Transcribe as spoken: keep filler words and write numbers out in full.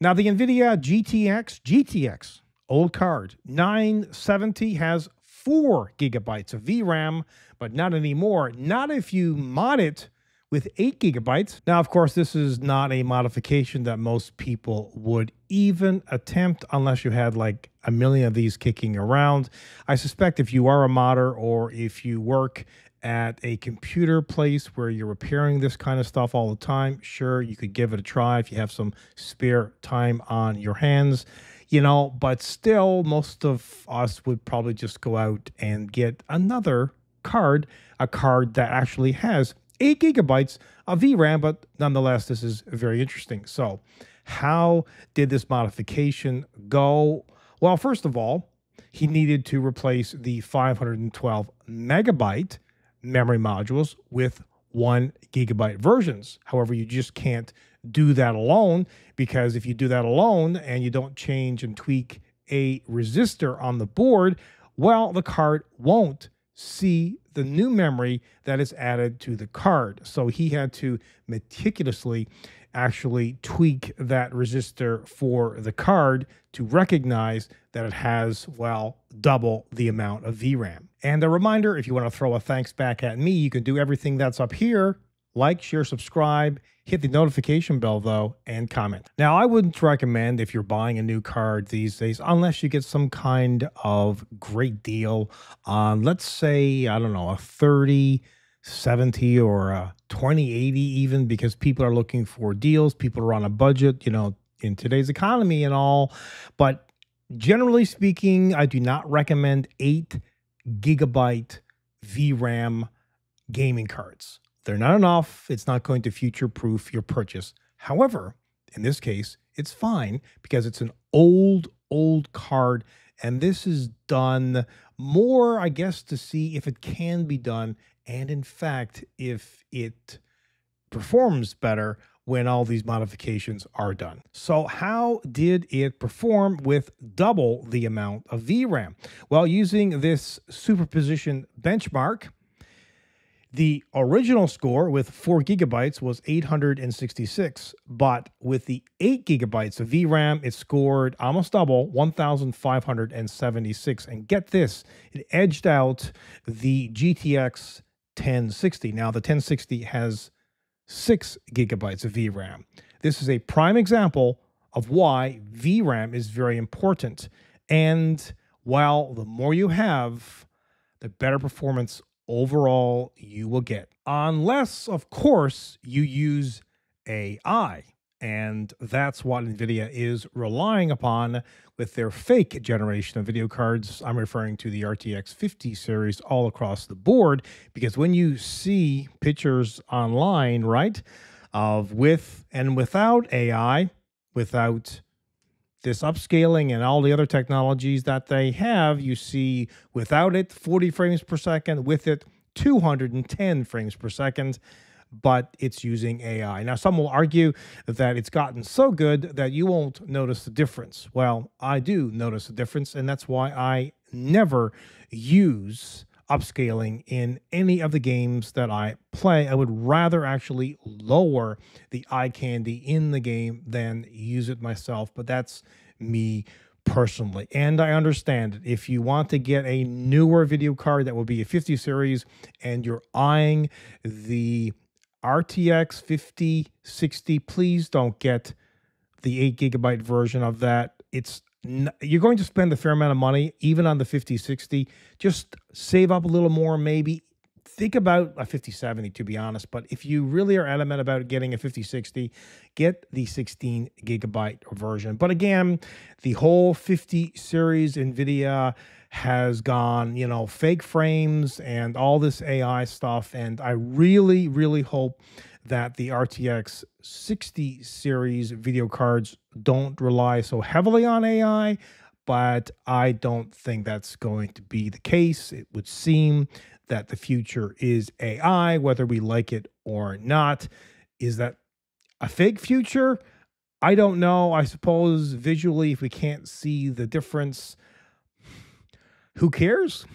Now, the NVIDIA G T X, G T X, old card, nine seventy has four gigabytes of V RAM, but not anymore. Not if you mod it with eight gigabytes. Now, of course, this is not a modification that most people would even attempt unless you had like a million of these kicking around. I suspect if you are a modder or if you work at a computer place where you're repairing this kind of stuff all the time, sure, you could give it a try if you have some spare time on your hands, you know, but still most of us would probably just go out and get another card, a card that actually has eight gigabytes of V RAM, but nonetheless, this is very interesting. So how did this modification go? Well, first of all, he needed to replace the five hundred twelve megabyte memory modules with one gigabyte versions. However, you just can't do that alone, because if you do that alone and you don't change and tweak a resistor on the board, well, the card won't see the new memory that is added to the card. So he had to meticulously actually tweak that resistor for the card to recognize that it has, well, double the amount of V RAM. And a reminder, if you want to throw a thanks back at me, you can do everything that's up here. Like, share, subscribe, hit the notification bell though, and comment. Now, I wouldn't recommend, if you're buying a new card these days, unless you get some kind of great deal on, let's say, I don't know, a thirty seventy or a twenty eighty even, because people are looking for deals. People are on a budget, you know, in today's economy and all. But generally speaking, I do not recommend eight gigabyte V RAM gaming cards. They're not enough. It's not going to future-proof your purchase. However, in this case, it's fine because it's an old, old card. And this is done more, I guess, to see if it can be done. And in fact, if it performs better when all these modifications are done. So how did it perform with double the amount of V RAM? Well, using this superposition benchmark, the original score with four gigabytes was eight hundred sixty-six, but with the eight gigabytes of V RAM, it scored almost double, one thousand five hundred seventy-six. And get this, it edged out the G T X ten sixty. Now, the ten sixty has six gigabytes of V RAM. This is a prime example of why V RAM is very important. And while the more you have, the better performance overall you will get, unless of course you use A I, and that's what NVIDIA is relying upon with their fake generation of video cards. I'm referring to the R T X fifty series all across the board, because when you see pictures online, right, of with and without A I, without this upscaling and all the other technologies that they have, you see without it, forty frames per second, with it, two hundred ten frames per second, but it's using A I. Now, some will argue that it's gotten so good that you won't notice the difference. Well, I do notice the difference, and that's why I never use upscaling in any of the games that I play. I would rather actually lower the eye candy in the game than use it myself, but that's me personally. And I understand it. If you want to get a newer video card that will be a fifty series and you're eyeing the R T X fifty sixty, please don't get the eight gigabyte version of that. It's You're going to spend a fair amount of money, even on the fifty sixty. Just save up a little more, maybe. Think about a fifty seventy, to be honest. But if you really are adamant about getting a fifty sixty, get the sixteen gigabyte version. But again, the whole fifty series, NVIDIA has gone, you know, fake frames and all this A I stuff. And I really, really hope that the R T X sixty series video cards don't rely so heavily on A I, but I don't think that's going to be the case. It would seem that the future is A I, whether we like it or not. Is that a fake future? I don't know. I suppose visually, if we can't see the difference, who cares?